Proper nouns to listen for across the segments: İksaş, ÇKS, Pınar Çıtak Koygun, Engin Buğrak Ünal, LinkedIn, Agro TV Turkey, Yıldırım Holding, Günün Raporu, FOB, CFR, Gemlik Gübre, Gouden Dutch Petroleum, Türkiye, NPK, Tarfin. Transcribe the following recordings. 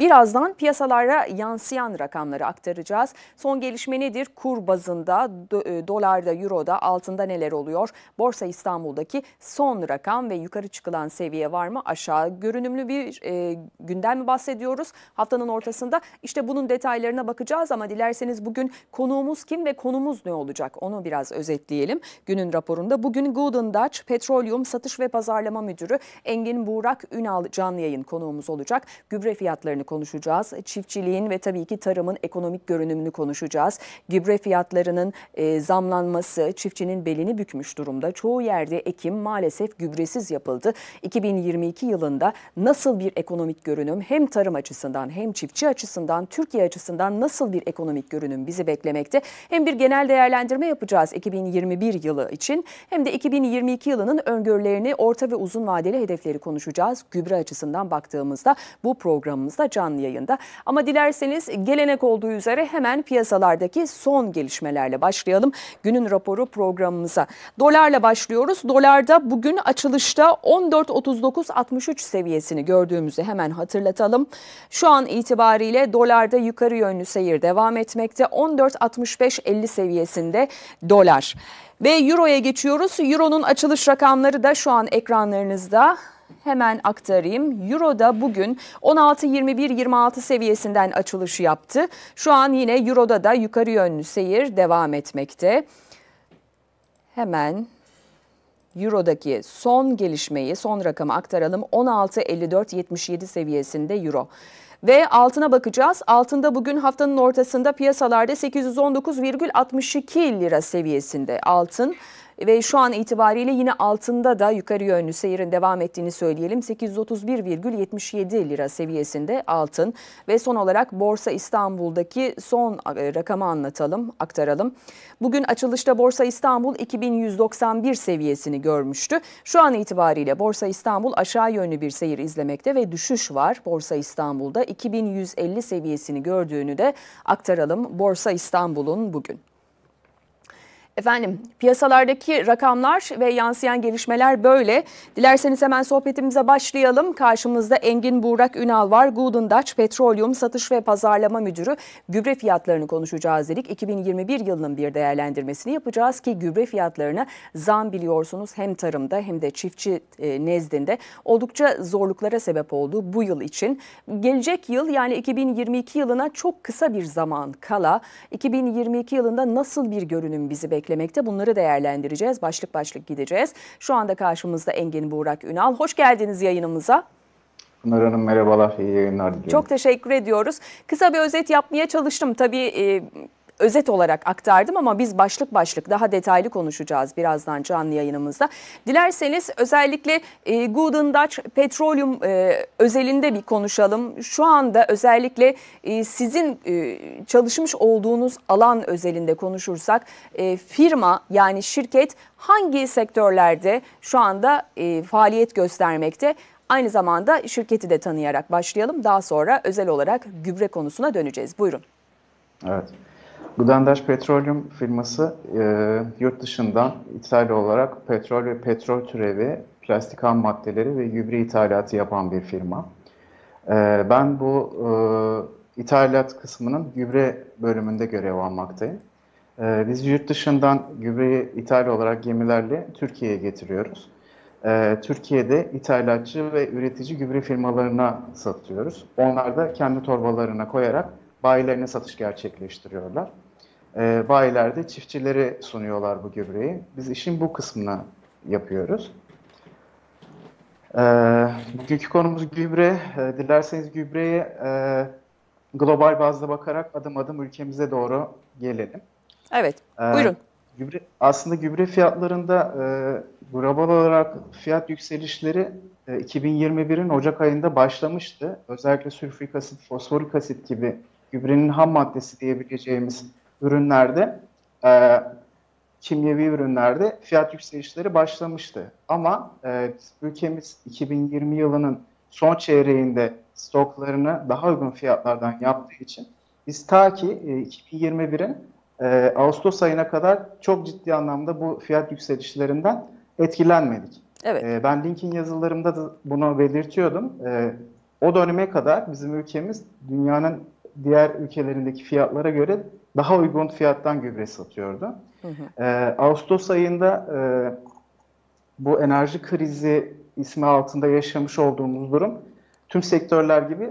Birazdan piyasalara yansıyan rakamları aktaracağız. Son gelişme nedir? Kur bazında, dolarda, euroda, altında neler oluyor? Borsa İstanbul'daki son rakam ve yukarı çıkılan seviye var mı? Aşağı görünümlü bir günden mi bahsediyoruz? Haftanın ortasında işte bunun detaylarına bakacağız ama dilerseniz bugün konuğumuz kim ve konumuz ne olacak? Onu biraz özetleyelim. Günün raporunda bugün Gouden Dutch Petroleum Satış ve Pazarlama Müdürü Engin Buğrak Ünal canlı yayın konuğumuz olacak. Gübre fiyatlarını konuşacağız. Çiftçiliğin ve tabii ki tarımın ekonomik görünümünü konuşacağız. Gübre fiyatlarının zamlanması çiftçinin belini bükmüş durumda. Çoğu yerde ekim maalesef gübresiz yapıldı. 2022 yılında nasıl bir ekonomik görünüm hem tarım açısından hem çiftçi açısından Türkiye açısından nasıl bir ekonomik görünüm bizi beklemekte? Hem bir genel değerlendirme yapacağız 2021 yılı için hem de 2022 yılının öngörülerini orta ve uzun vadeli hedefleri konuşacağız. Gübre açısından baktığımızda bu programımızda canlı yayında. Ama dilerseniz gelenek olduğu üzere hemen piyasalardaki son gelişmelerle başlayalım. Günün raporu programımıza. Dolarla başlıyoruz. Dolarda bugün açılışta 14.39.63 seviyesini gördüğümüzü hemen hatırlatalım. Şu an itibariyle dolarda yukarı yönlü seyir devam etmekte. 14.65.50 seviyesinde dolar. Ve euroya geçiyoruz. Euro'nun açılış rakamları da şu an ekranlarınızda. Hemen aktarayım. Euro da bugün 16.21-26 seviyesinden açılışı yaptı. Şu an yine Euro'da da yukarı yönlü seyir devam etmekte. Hemen Euro'daki son gelişmeyi, son rakamı aktaralım. 16.54-77 seviyesinde Euro. Ve altına bakacağız. Altında bugün haftanın ortasında piyasalarda 819,62 lira seviyesinde altın. Ve şu an itibariyle yine altında da yukarı yönlü seyirin devam ettiğini söyleyelim. 831,77 lira seviyesinde altın. Ve son olarak Borsa İstanbul'daki son rakamı anlatalım, aktaralım. Bugün açılışta Borsa İstanbul 2191 seviyesini görmüştü. Şu an itibariyle Borsa İstanbul aşağı yönlü bir seyir izlemekte ve düşüş var. Borsa İstanbul'da 2150 seviyesini gördüğünü de aktaralım. Borsa İstanbul'un bugün. Efendim piyasalardaki rakamlar ve yansıyan gelişmeler böyle. Dilerseniz hemen sohbetimize başlayalım. Karşımızda Engin Buğrak Ünal var. Gouden Dutch Petroleum Satış ve Pazarlama Müdürü. Gübre fiyatlarını konuşacağız dedik. 2021 yılının bir değerlendirmesini yapacağız ki gübre fiyatlarına zam biliyorsunuz hem tarımda hem de çiftçi nezdinde oldukça zorluklara sebep oldu bu yıl için. Gelecek yıl yani 2022 yılına çok kısa bir zaman kala 2022 yılında nasıl bir görünüm bizi bekliyor? Bunları değerlendireceğiz. Başlık başlık gideceğiz. Şu anda karşımızda Engin Buğrak Ünal. Hoş geldiniz yayınımıza. Pınar Hanım merhabalar. İyi yayınlar diliyorum. Çok teşekkür ediyoruz. Kısa bir özet yapmaya çalıştım. Tabii özet olarak aktardım ama biz başlık başlık daha detaylı konuşacağız birazdan canlı yayınımızda. Dilerseniz özellikle Gouden Dutch Petroleum özelinde bir konuşalım. Şu anda özellikle sizin çalışmış olduğunuz alan özelinde konuşursak firma yani şirket hangi sektörlerde şu anda faaliyet göstermekte? Aynı zamanda şirketi de tanıyarak başlayalım. Daha sonra özel olarak gübre konusuna döneceğiz. Buyurun. Evet. Gouden Dutch Petroleum firması yurt dışından ithal olarak petrol ve petrol türevi, plastik ham maddeleri ve gübre ithalatı yapan bir firma. Ben bu ithalat kısmının gübre bölümünde görev almaktayım. Biz yurt dışından gübreyi ithal olarak gemilerle Türkiye'ye getiriyoruz. Türkiye'de ithalatçı ve üretici gübre firmalarına satıyoruz. Onlar da kendi torbalarına koyarak bayilerine satış gerçekleştiriyorlar. Bayilerde çiftçilere sunuyorlar bu gübreyi. Biz işin bu kısmını yapıyoruz. Bugünkü konumuz gübre. Dilerseniz gübreye global bazda bakarak adım adım ülkemize doğru gelelim. Evet, buyurun. Aslında gübre fiyatlarında global olarak fiyat yükselişleri 2021'in Ocak ayında başlamıştı. Özellikle sülfürik asit, fosforik asit gibi gübrenin ham maddesi diyebileceğimiz ürünlerde, kimyevi ürünlerde fiyat yükselişleri başlamıştı. Ama ülkemiz 2020 yılının son çeyreğinde stoklarını daha uygun fiyatlardan yaptığı için biz ta ki 2021'in Ağustos ayına kadar çok ciddi anlamda bu fiyat yükselişlerinden etkilenmedik. Evet. Ben LinkedIn yazılarımda da bunu belirtiyordum. O döneme kadar bizim ülkemiz dünyanın diğer ülkelerindeki fiyatlara göre daha uygun fiyattan gübre satıyordu. Hı hı. Ağustos ayında bu enerji krizi ismi altında yaşamış olduğumuz durum tüm sektörler gibi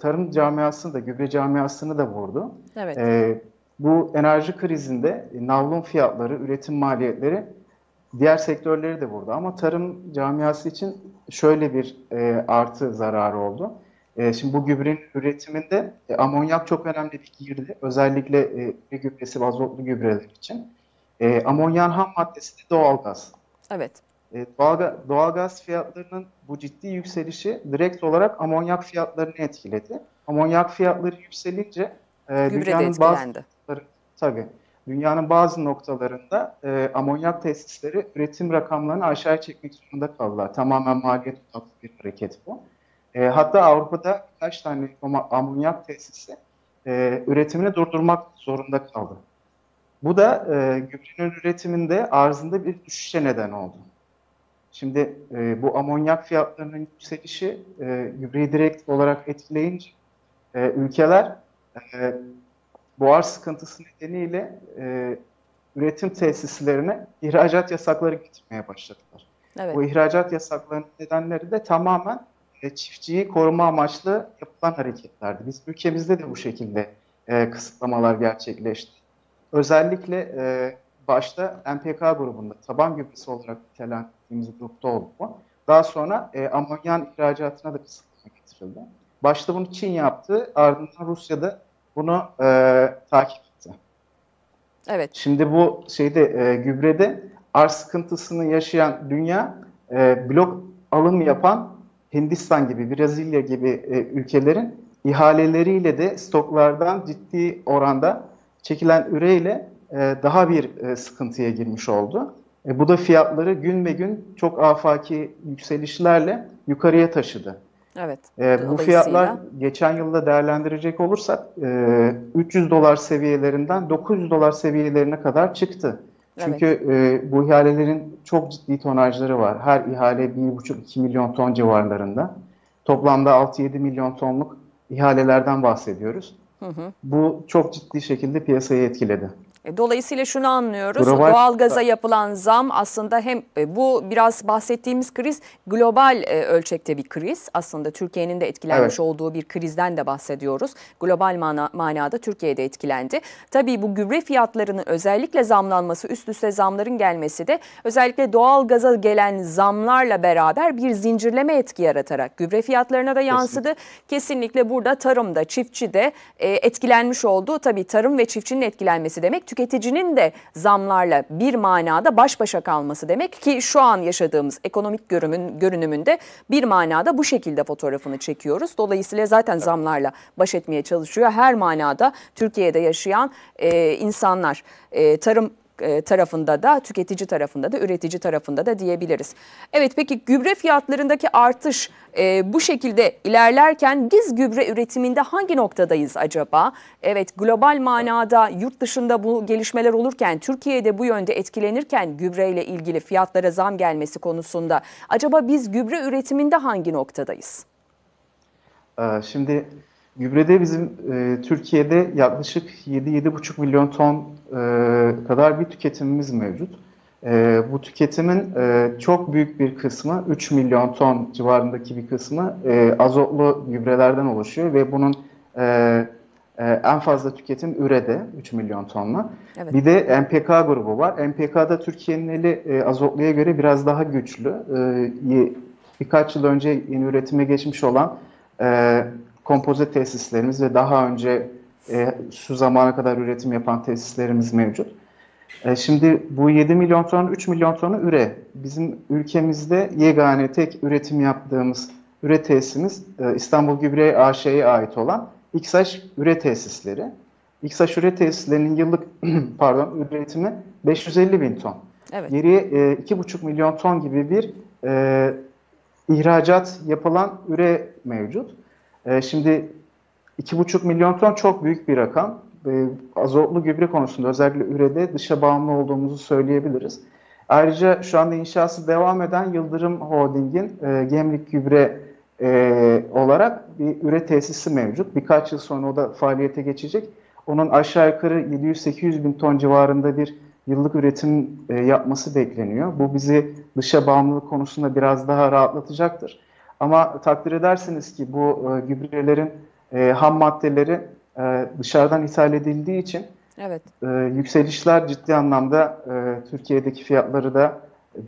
tarım camiasını da, gübre camiasını da vurdu. Evet. Bu enerji krizinde navlun fiyatları, üretim maliyetleri diğer sektörleri de vurdu. Ama tarım camiası için şöyle bir artı zararı oldu. Şimdi bu gübrenin üretiminde amonyak çok önemli bir girdi. Özellikle gübresi, azotlu gübreler için. Amonyan ham maddesi de doğalgaz. Evet. Doğalgaz fiyatlarının bu ciddi yükselişi direkt olarak amonyak fiyatlarını etkiledi. Amonyak fiyatları yükselince dünyanın bazı noktalarında amonyak tesisleri üretim rakamlarını aşağıya çekmek zorunda kaldılar. Tamamen maliyet odaklı bir hareket bu. Hatta Avrupa'da birkaç tane amonyak tesisi üretimini durdurmak zorunda kaldı. Bu da gübrenin üretiminde arzında bir düşüşe neden oldu. Şimdi bu amonyak fiyatlarının yükselişi gübreyi direkt olarak etkileyince ülkeler buhar sıkıntısı nedeniyle üretim tesislerine ihracat yasakları getirmeye başladılar. Evet. Bu ihracat yasaklarının nedenleri de tamamen çiftçiyi koruma amaçlı yapılan hareketlerdi. Biz ülkemizde de bu şekilde kısıtlamalar gerçekleşti. Özellikle başta NPK grubunda, taban gübresi olarak nitelendirdiğimiz grupta oldu bu. Daha sonra amonyan ihracatına da kısıtlama getirildi. Başta bunu Çin yaptı, ardından Rusya'da bunu takip etti. Evet. Şimdi bu gübrede arz sıkıntısını yaşayan dünya blok alım yapan Hindistan gibi, Brezilya gibi ülkelerin ihaleleriyle de stoklardan ciddi oranda çekilen üreyle daha bir sıkıntıya girmiş oldu. Bu da fiyatları gün be gün çok afaki yükselişlerle yukarıya taşıdı. Evet. Bu fiyatlar geçen yılda değerlendirecek olursak $300 seviyelerinden $900 seviyelerine kadar çıktı. Çünkü bu ihalelerin çok ciddi tonajları var. Her ihale 1,5-2 milyon ton civarlarında. Toplamda 6-7 milyon tonluk ihalelerden bahsediyoruz. Hı hı. Bu çok ciddi şekilde piyasayı etkiledi. Dolayısıyla şunu anlıyoruz, doğalgaza yapılan zam aslında hem bu biraz bahsettiğimiz kriz global ölçekte bir kriz. Aslında Türkiye'nin de etkilenmiş olduğu bir krizden de bahsediyoruz. Global manada Türkiye'de etkilendi. Tabii bu gübre fiyatlarının özellikle zamlanması, üst üste zamların gelmesi de özellikle doğalgaza gelen zamlarla beraber bir zincirleme etki yaratarak gübre fiyatlarına da yansıdı. Kesinlikle burada tarımda, çiftçi de etkilenmiş oldu. Tabii tarım ve çiftçinin etkilenmesi demek, tüketicinin de zamlarla bir manada baş başa kalması demek ki şu an yaşadığımız ekonomik görünümünde bir manada bu şekilde fotoğrafını çekiyoruz. Dolayısıyla zaten zamlarla baş etmeye çalışıyor her manada Türkiye'de yaşayan insanlar, tarım tarafında da, tüketici tarafında da, üretici tarafında da diyebiliriz. Evet, peki gübre fiyatlarındaki artış bu şekilde ilerlerken biz gübre üretiminde hangi noktadayız acaba? Evet, global manada yurt dışında bu gelişmeler olurken, Türkiye'de bu yönde etkilenirken gübreyle ilgili fiyatlara zam gelmesi konusunda acaba biz gübre üretiminde hangi noktadayız? Şimdi gübrede bizim Türkiye'de yaklaşık 7-7,5 milyon ton kadar bir tüketimimiz mevcut. Bu tüketimin çok büyük bir kısmı, 3 milyon ton civarındaki bir kısmı azotlu gübrelerden oluşuyor ve bunun en fazla tüketim ürede 3 milyon tonla. Evet. Bir de NPK grubu var. NPK'da Türkiye'nin eli azotluya göre biraz daha güçlü. Birkaç yıl önce yeni üretime geçmiş olan kompozit tesislerimiz ve daha önce şu zamana kadar üretim yapan tesislerimiz mevcut. Şimdi bu 7 milyon ton, 3 milyon tonu üre. Bizim ülkemizde yegane tek üretim yaptığımız üre tesisimiz İstanbul Gübre AŞ'ye ait olan İksaş üre tesisleri. İksaş üre tesislerinin yıllık üretimi 550 bin ton. Evet. Geriye 2,5 milyon ton gibi bir ihracat yapılan üre mevcut. Şimdi 2,5 milyon ton çok büyük bir rakam. Azotlu gübre konusunda özellikle ürede dışa bağımlı olduğumuzu söyleyebiliriz. Ayrıca şu anda inşası devam eden Yıldırım Holding'in Gemlik Gübre olarak bir üre tesisi mevcut. Birkaç yıl sonra o da faaliyete geçecek. Onun aşağı yukarı 700-800 bin ton civarında bir yıllık üretim yapması bekleniyor. Bu bizi dışa bağımlılık konusunda biraz daha rahatlatacaktır. Ama takdir edersiniz ki bu gübrelerin ham maddeleri dışarıdan ithal edildiği için evet, yükselişler ciddi anlamda Türkiye'deki fiyatları da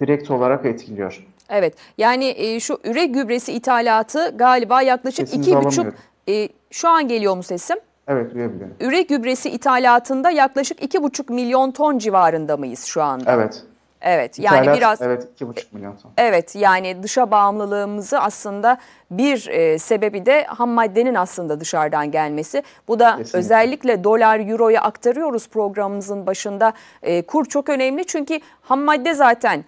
direkt olarak etkiliyor. Evet, yani şu üre gübresi ithalatı galiba yaklaşık sesinizi 2,5 şu an geliyor mu sesim? Evet, duyabiliyorum. Üre gübresi ithalatında yaklaşık 2,5 milyon ton civarında mıyız şu anda? Evet. Evet, yani İthalat, biraz evet, 2,5 milyon ton. Evet, yani dışa bağımlılığımızı aslında bir sebebi de ham maddenin aslında dışarıdan gelmesi. Bu da kesinlikle, özellikle dolar, euroya aktarıyoruz programımızın başında. Kur çok önemli çünkü ham madde zaten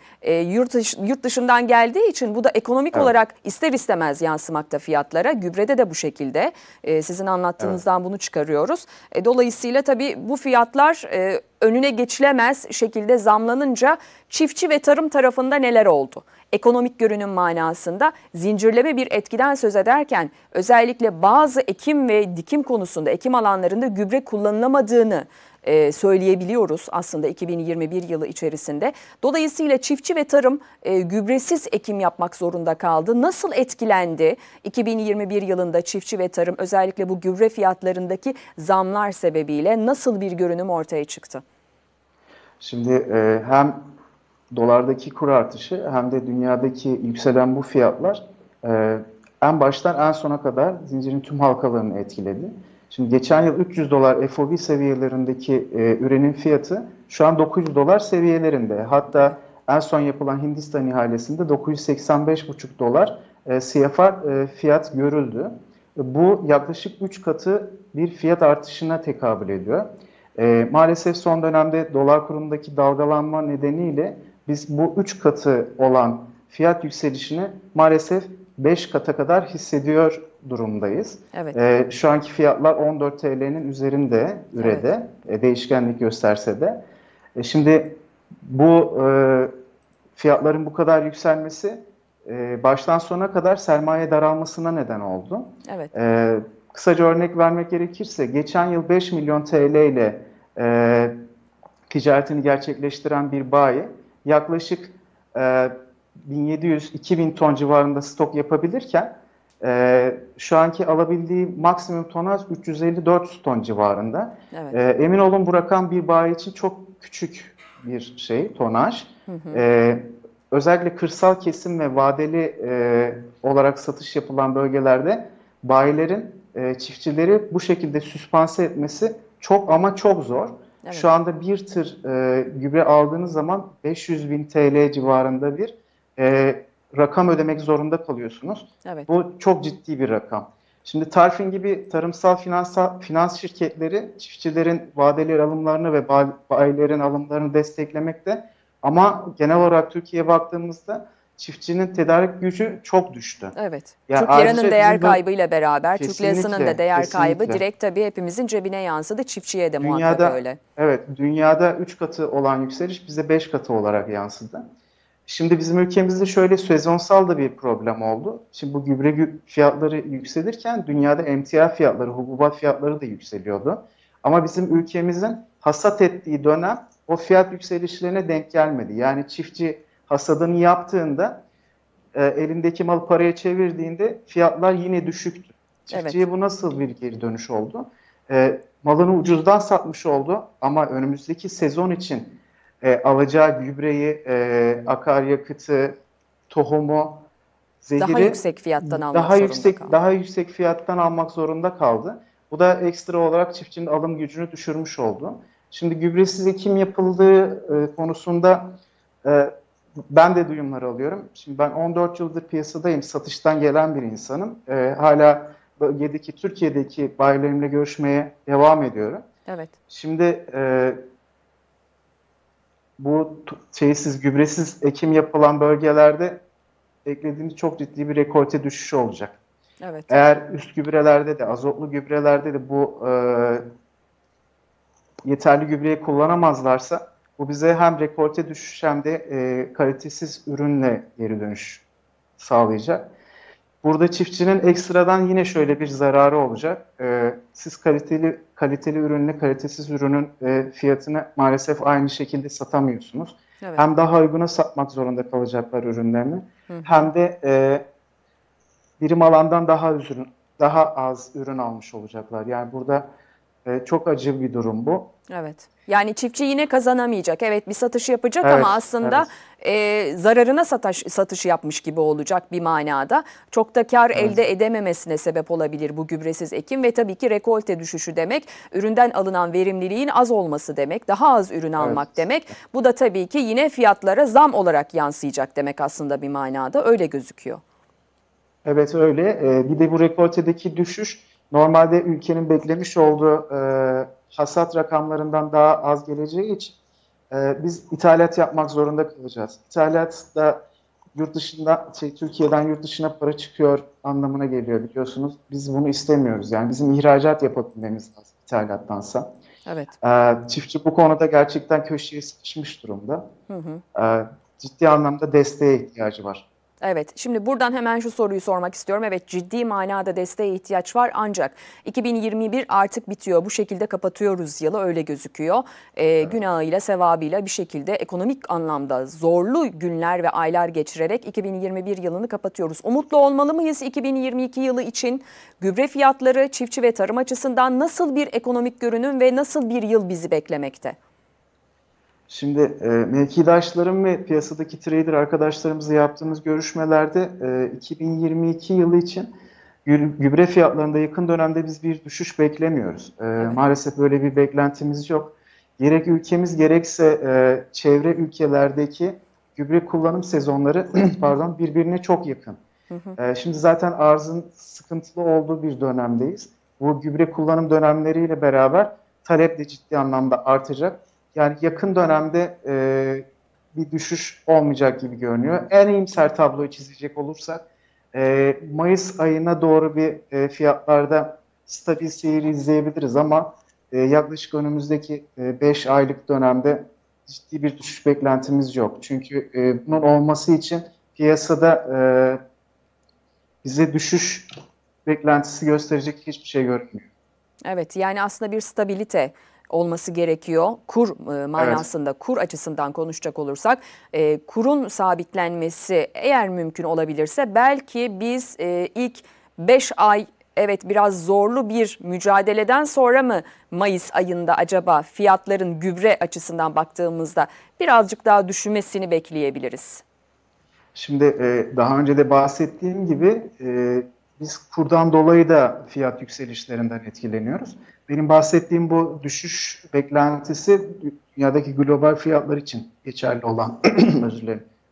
yurt dışından geldiği için bu da ekonomik evet, olarak ister istemez yansımakta fiyatlara. Gübrede de bu şekilde. Sizin anlattığınızdan evet, bunu çıkarıyoruz. Dolayısıyla tabii bu fiyatlar önüne geçilemez şekilde zamlanınca çiftçi ve tarım tarafında neler oldu? Ekonomik görünüm manasında zincirleme bir etkiden söz ederken özellikle bazı ekim ve dikim konusunda, ekim alanlarında gübre kullanılamadığını söyleyebiliyoruz aslında 2021 yılı içerisinde. Dolayısıyla çiftçi ve tarım gübresiz ekim yapmak zorunda kaldı. Nasıl etkilendi 2021 yılında çiftçi ve tarım özellikle bu gübre fiyatlarındaki zamlar sebebiyle nasıl bir görünüm ortaya çıktı? Şimdi hem dolardaki kur artışı hem de dünyadaki yükselen bu fiyatlar en baştan en sona kadar zincirin tüm halkalarını etkiledi. Şimdi geçen yıl 300 dolar FOB seviyelerindeki ürenin fiyatı şu an 900 dolar seviyelerinde. Hatta en son yapılan Hindistan ihalesinde 985,5 dolar CFR fiyat görüldü. Bu yaklaşık 3 katı bir fiyat artışına tekabül ediyor. Maalesef son dönemde dolar kurundaki dalgalanma nedeniyle biz bu 3 katı olan fiyat yükselişini maalesef 5 kata kadar hissediyor durumdayız. Evet. Şu anki fiyatlar 14 TL'nin üzerinde ürede, evet, değişkenlik gösterse de. Şimdi bu fiyatların bu kadar yükselmesi baştan sona kadar sermaye daralmasına neden oldu. Evet. Kısaca örnek vermek gerekirse geçen yıl 5 milyon TL ile ticaretini gerçekleştiren bir bayi yaklaşık 1700-2000 ton civarında stok yapabilirken şu anki alabildiği maksimum tonaj 350-400 ton civarında. Evet. Emin olun bu rakam bir bayi için çok küçük bir şey, tonaj. Hı hı. Özellikle kırsal kesim ve vadeli olarak satış yapılan bölgelerde bayilerin çiftçileri bu şekilde süspanse etmesi çok ama çok zor. Evet. Şu anda bir tır gübre aldığınız zaman 500 bin TL civarında bir rakam ödemek zorunda kalıyorsunuz. Evet. Bu çok ciddi bir rakam. Şimdi Tarfin gibi tarımsal finans şirketleri çiftçilerin vadeli alımlarını ve bayilerin alımlarını desteklemekte. Ama genel olarak Türkiye'ye baktığımızda çiftçinin tedarik gücü çok düştü. Evet. Yani Türk liranın değer kaybıyla beraber Türk lirasının da değer kaybı direkt tabii hepimizin cebine yansıdı. Çiftçiye de muhakkak öyle. Evet. Dünyada 3 katı olan yükseliş bize 5 katı olarak yansıdı. Şimdi bizim ülkemizde şöyle sezonsal da bir problem oldu. Şimdi bu gübre fiyatları yükselirken dünyada emtia fiyatları, hububat fiyatları da yükseliyordu. Ama bizim ülkemizin hasat ettiği dönem o fiyat yükselişlerine denk gelmedi. Yani çiftçi hasadını yaptığında elindeki malı paraya çevirdiğinde fiyatlar yine düşüktü. Çiftçiye evet, bu nasıl bir geri dönüş oldu? Malını ucuzdan satmış oldu ama önümüzdeki sezon için alacağı gübreyi, akaryakıtı, tohumu, zehiri daha yüksek fiyattan almak zorunda kaldı. Bu da ekstra olarak çiftçinin alım gücünü düşürmüş oldu. Şimdi gübresiz ekim yapıldığı konusunda ben de duyumlar alıyorum. Şimdi ben 14 yıldır piyasadayım, satıştan gelen bir insanım. Hala bölgedeki, Türkiye'deki bayilerimle görüşmeye devam ediyorum. Evet. Şimdi bu gübresiz ekim yapılan bölgelerde eklediğimiz çok ciddi bir rekolte düşüşü olacak. Evet. Eğer üst gübrelerde de, azotlu gübrelerde de bu yeterli gübreyi kullanamazlarsa bu bize hem rekolte düşüş hem de kalitesiz ürünle geri dönüş sağlayacak. Burada çiftçinin ekstradan yine şöyle bir zararı olacak. Siz kaliteli ürünle kalitesiz ürünün fiyatını maalesef aynı şekilde satamıyorsunuz. Evet. Hem daha uyguna satmak zorunda kalacaklar ürünlerini, hı, hem de birim alandan daha az ürün almış olacaklar. Yani burada çok acı bir durum bu. Evet. Yani çiftçi yine kazanamayacak. Evet, bir satış yapacak, evet, ama aslında evet, zararına satış yapmış gibi olacak bir manada. Çok da kar, evet, elde edememesine sebep olabilir bu gübresiz ekim ve tabii ki rekolte düşüşü demek. Üründen alınan verimliliğin az olması demek. Daha az ürün almak, evet, demek. Bu da tabii ki yine fiyatlara zam olarak yansıyacak demek aslında bir manada. Öyle gözüküyor. Evet öyle. Bir de bu rekoltedeki düşüş normalde ülkenin beklemiş olduğu hasat rakamlarından daha az geleceği için biz ithalat yapmak zorunda kalacağız. İthalat da yurt dışında, Türkiye'den yurt dışına para çıkıyor anlamına geliyor biliyorsunuz. Biz bunu istemiyoruz. Yani bizim ihracat yapabilmemiz lazım ithalattansa. Evet. Çiftçi bu konuda gerçekten köşeye sıkışmış durumda. Hı hı. Ciddi anlamda desteğe ihtiyacı var. Evet, şimdi buradan hemen şu soruyu sormak istiyorum. Evet, ciddi manada desteğe ihtiyaç var ancak 2021 artık bitiyor. Bu şekilde kapatıyoruz yılı, öyle gözüküyor. Evet. Günahıyla, sevabıyla bir şekilde ekonomik anlamda zorlu günler ve aylar geçirerek 2021 yılını kapatıyoruz. Umutlu olmalı mıyız 2022 yılı için? Gübre fiyatları çiftçi ve tarım açısından nasıl bir ekonomik görünüm ve nasıl bir yıl bizi beklemekte? Şimdi mevkidaşlarım ve piyasadaki trader arkadaşlarımızla yaptığımız görüşmelerde 2022 yılı için gübre fiyatlarında yakın dönemde biz bir düşüş beklemiyoruz. Evet. Maalesef böyle bir beklentimiz yok. Gerek ülkemiz gerekse çevre ülkelerdeki gübre kullanım sezonları pardon, birbirine çok yakın. Şimdi zaten arzın sıkıntılı olduğu bir dönemdeyiz. Bu gübre kullanım dönemleriyle beraber talep de ciddi anlamda artacak. Yani yakın dönemde bir düşüş olmayacak gibi görünüyor. En iyimser tabloyu çizecek olursak Mayıs ayına doğru bir fiyatlarda stabil seyir izleyebiliriz ama yaklaşık önümüzdeki 5 aylık dönemde ciddi bir düşüş beklentimiz yok. Çünkü bunun olması için piyasada bize düşüş beklentisi gösterecek hiçbir şey görünmüyor. Evet, yani aslında bir stabilite olması gerekiyor. Kur manasında, evet, kur açısından konuşacak olursak kurun sabitlenmesi eğer mümkün olabilirse belki biz ilk 5 ay, evet, biraz zorlu bir mücadeleden sonra mı Mayıs ayında acaba fiyatların gübre açısından baktığımızda birazcık daha düşmesini bekleyebiliriz? Şimdi daha önce de bahsettiğim gibi biz kurdan dolayı da fiyat yükselişlerinden etkileniyoruz. Benim bahsettiğim bu düşüş beklentisi dünyadaki global fiyatlar için geçerli olan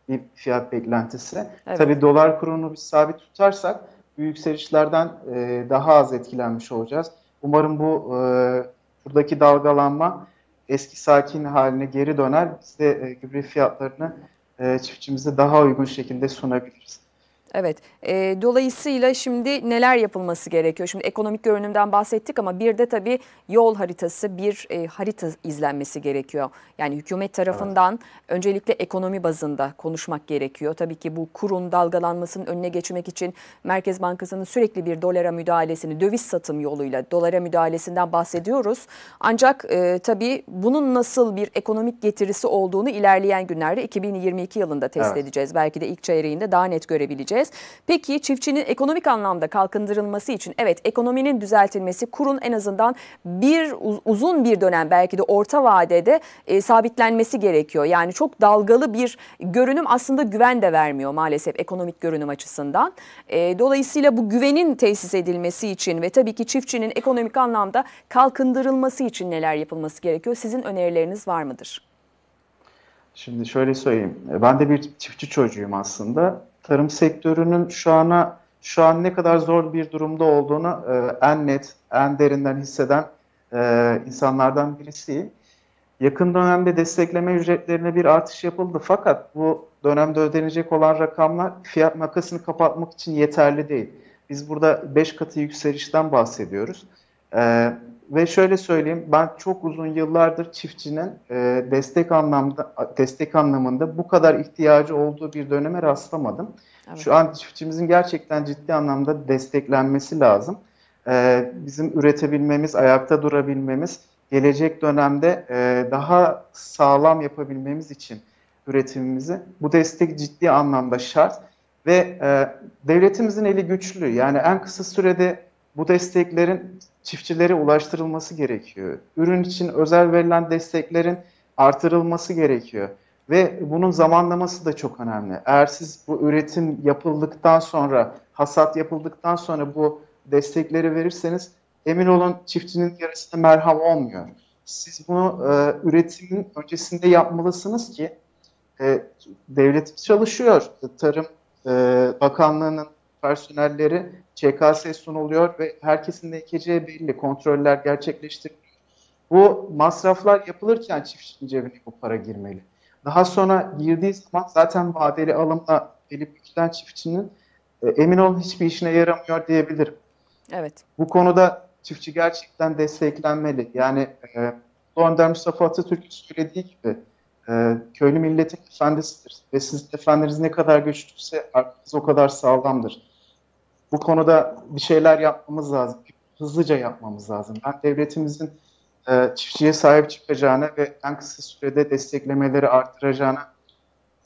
bir fiyat beklentisi. Evet. Tabii dolar kurunu biz sabit tutarsak bu yükselişlerden daha az etkilenmiş olacağız. Umarım bu buradaki dalgalanma eski sakin haline geri döner. Biz de gübre fiyatlarını çiftçimize daha uygun şekilde sunabiliriz. Evet, dolayısıyla şimdi neler yapılması gerekiyor? Şimdi ekonomik görünümden bahsettik ama bir de tabii yol haritası, bir harita izlenmesi gerekiyor. Yani hükümet tarafından, evet, öncelikle ekonomi bazında konuşmak gerekiyor. Tabii ki bu kurun dalgalanmasının önüne geçmek için Merkez Bankası'nın sürekli bir dolara müdahalesini, döviz satım yoluyla dolara müdahalesinden bahsediyoruz. Ancak tabii bunun nasıl bir ekonomik getirisi olduğunu ilerleyen günlerde 2022 yılında test, evet, edeceğiz. Belki de ilk çeyreğinde daha net görebileceğiz. Peki çiftçinin ekonomik anlamda kalkındırılması için, evet, ekonominin düzeltilmesi, kurun en azından bir uzun bir dönem, belki de orta vadede sabitlenmesi gerekiyor. Yani çok dalgalı bir görünüm aslında güven de vermiyor maalesef ekonomik görünüm açısından. Dolayısıyla bu güvenin tesis edilmesi için ve tabii ki çiftçinin ekonomik anlamda kalkındırılması için neler yapılması gerekiyor? Sizin önerileriniz var mıdır? Şimdi şöyle söyleyeyim. Ben de bir çiftçi çocuğuyum aslında. Tarım sektörünün şu an ne kadar zor bir durumda olduğunu en net, en derinden hisseden insanlardan birisiyim. Yakın dönemde destekleme ücretlerine bir artış yapıldı fakat bu dönemde ödenecek olan rakamlar fiyat makasını kapatmak için yeterli değil. Biz burada 5 katı yükselişten bahsediyoruz. Ve şöyle söyleyeyim, ben çok uzun yıllardır çiftçinin destek anlamında bu kadar ihtiyacı olduğu bir döneme rastlamadım. Evet. Şu an çiftçimizin gerçekten ciddi anlamda desteklenmesi lazım. Bizim üretebilmemiz, ayakta durabilmemiz, gelecek dönemde daha sağlam yapabilmemiz için üretimimizi bu destek ciddi anlamda şart. Ve devletimizin eli güçlü, yani en kısa sürede bu desteklerin çiftçilere ulaştırılması gerekiyor. Ürün için özel verilen desteklerin artırılması gerekiyor. Ve bunun zamanlaması da çok önemli. Eğer siz bu üretim yapıldıktan sonra, hasat yapıldıktan sonra bu destekleri verirseniz emin olun çiftçinin yarısına merhem olmuyor. Siz bunu üretimin öncesinde yapmalısınız ki devlet çalışıyor. Tarım Bakanlığı'nın personelleri ÇKS sunuluyor ve herkesin de ekeceği belli, kontroller gerçekleştiriliyor. Bu masraflar yapılırken çiftçinin cebine bu para girmeli. Daha sonra girdiği zaman zaten vadeli alımla elip yüklen çiftçinin emin olun hiçbir işine yaramıyor diyebilirim. Evet. Bu konuda çiftçi gerçekten desteklenmeli. Yani Doğan Mustafa Atatürk'ün söylediği gibi köylü milletin efendisidir ve sizin efendiniz ne kadar güçlüyse arkanız o kadar sağlamdır. Bu konuda bir şeyler yapmamız lazım, hızlıca yapmamız lazım. Ben devletimizin çiftçiye sahip çıkacağına ve en kısa sürede desteklemeleri artıracağına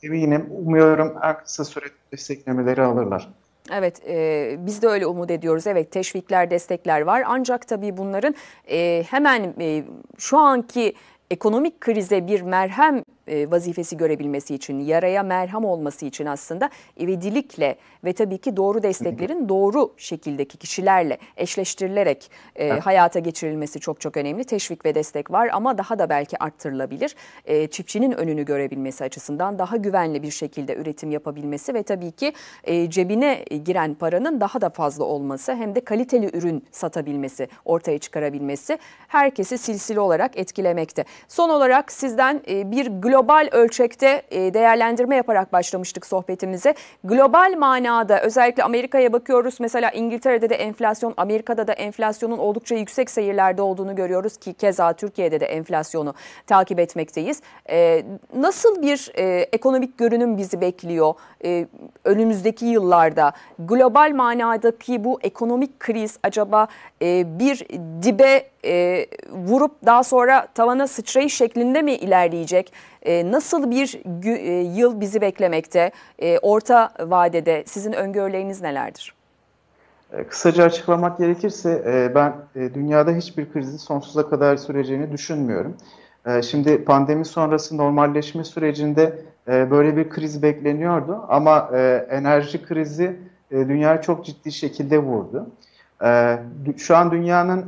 eminim. Umuyorum en kısa sürede desteklemeleri alırlar. Evet, biz de öyle umut ediyoruz. Evet, teşvikler, destekler var. Ancak tabii bunların hemen şu anki ekonomik krize bir merhem vazifesi görebilmesi için, yaraya merhem olması için aslında ivedilikle ve tabii ki doğru desteklerin doğru şekildeki kişilerle eşleştirilerek hayata geçirilmesi çok çok önemli. Teşvik ve destek var ama daha da belki arttırılabilir. Çiftçinin önünü görebilmesi açısından daha güvenli bir şekilde üretim yapabilmesi ve tabii ki cebine giren paranın daha da fazla olması, hem de kaliteli ürün satabilmesi, ortaya çıkarabilmesi herkesi silsile olarak etkilemekte. Son olarak sizden bir global ölçekte değerlendirme yaparak başlamıştık sohbetimize. Global manada özellikle Amerika'ya bakıyoruz. Mesela İngiltere'de de enflasyon, Amerika'da da enflasyonun oldukça yüksek seyirlerde olduğunu görüyoruz ki keza Türkiye'de de enflasyonu takip etmekteyiz. Nasıl bir ekonomik görünüm bizi bekliyor önümüzdeki yıllarda? Global manadaki bu ekonomik kriz acaba bir dibe vurup daha sonra tavana sıçrayış şeklinde mi ilerleyecek? Nasıl bir yıl bizi beklemekte? Orta vadede sizin öngörüleriniz nelerdir? Kısaca açıklamak gerekirse ben dünyada hiçbir krizin sonsuza kadar süreceğini düşünmüyorum. Şimdi pandemi sonrası normalleşme sürecinde böyle bir kriz bekleniyordu ama enerji krizi dünyayı çok ciddi şekilde vurdu. Şu an dünyanın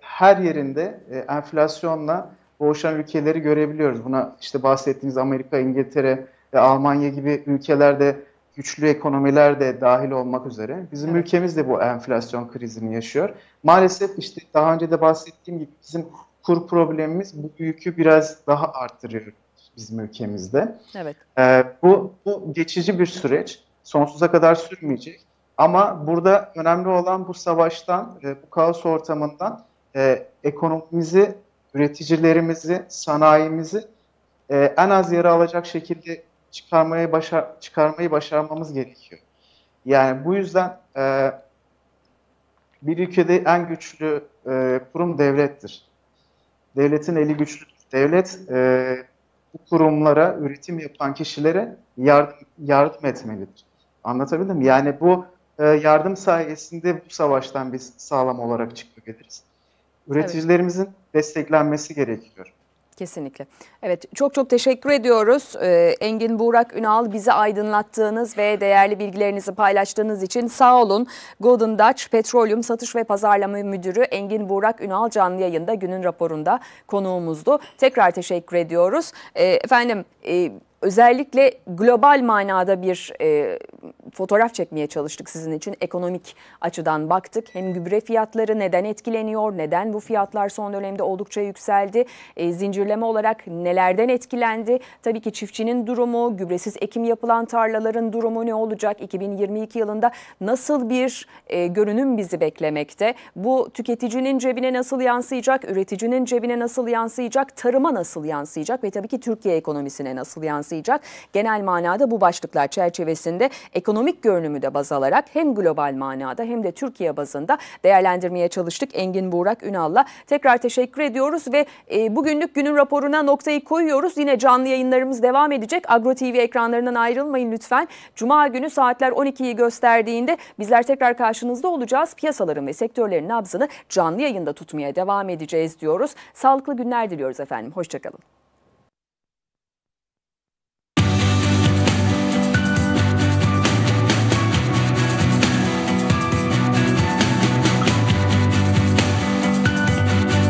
her yerinde enflasyonla boğuşan ülkeleri görebiliyoruz. Buna işte bahsettiğimiz Amerika, İngiltere ve Almanya gibi ülkelerde güçlü ekonomiler de dahil olmak üzere. Bizim ülkemiz de bu enflasyon krizini yaşıyor. Maalesef işte daha önce de bahsettiğim gibi bizim kur problemimiz bu yükü biraz daha arttırıyor bizim ülkemizde. Evet. Bu geçici bir süreç. Sonsuza kadar sürmeyecek. Ama burada önemli olan bu savaştan, bu kaos ortamından ekonomimizi, üreticilerimizi, sanayimizi en az yara alacak şekilde çıkarmayı başarmamız gerekiyor. Yani bu yüzden bir ülkede en güçlü kurum devlettir. Devletin eli güçlüdür. Devlet bu kurumlara, üretim yapan kişilere yardım etmelidir. Anlatabildim mi? Yani bu yardım sayesinde bu savaştan biz sağlam olarak çıkabiliriz. Üreticilerimizin desteklenmesi gerekiyor. Kesinlikle. Evet, çok çok teşekkür ediyoruz. Engin Buğrak Ünal, bizi aydınlattığınız ve değerli bilgilerinizi paylaştığınız için sağ olun. Gouden Dutch Petroleum Satış ve Pazarlama Müdürü Engin Buğrak Ünal canlı yayında Günün Raporu'nda konuğumuzdu. Tekrar teşekkür ediyoruz. Efendim, özellikle global manada bir fotoğraf çekmeye çalıştık sizin için. Ekonomik açıdan baktık. Hem gübre fiyatları neden etkileniyor, neden bu fiyatlar son dönemde oldukça yükseldi, zincirleme olarak nelerden etkilendi? Tabii ki çiftçinin durumu, gübresiz ekim yapılan tarlaların durumu ne olacak? 2022 yılında nasıl bir görünüm bizi beklemekte? Bu tüketicinin cebine nasıl yansıyacak, üreticinin cebine nasıl yansıyacak, tarıma nasıl yansıyacak ve tabii ki Türkiye ekonomisine nasıl yansıyacak? Genel manada bu başlıklar çerçevesinde ekonomik görünümü de baz alarak hem global manada hem de Türkiye bazında değerlendirmeye çalıştık. Engin Buğrak Ünal'la tekrar teşekkür ediyoruz ve bugünlük günün raporuna noktayı koyuyoruz. Yine canlı yayınlarımız devam edecek. Agro TV ekranlarından ayrılmayın lütfen. Cuma günü saatler 12'yi gösterdiğinde bizler tekrar karşınızda olacağız. Piyasaların ve sektörlerin nabzını canlı yayında tutmaya devam edeceğiz diyoruz. Sağlıklı günler diliyoruz efendim. Hoşçakalın.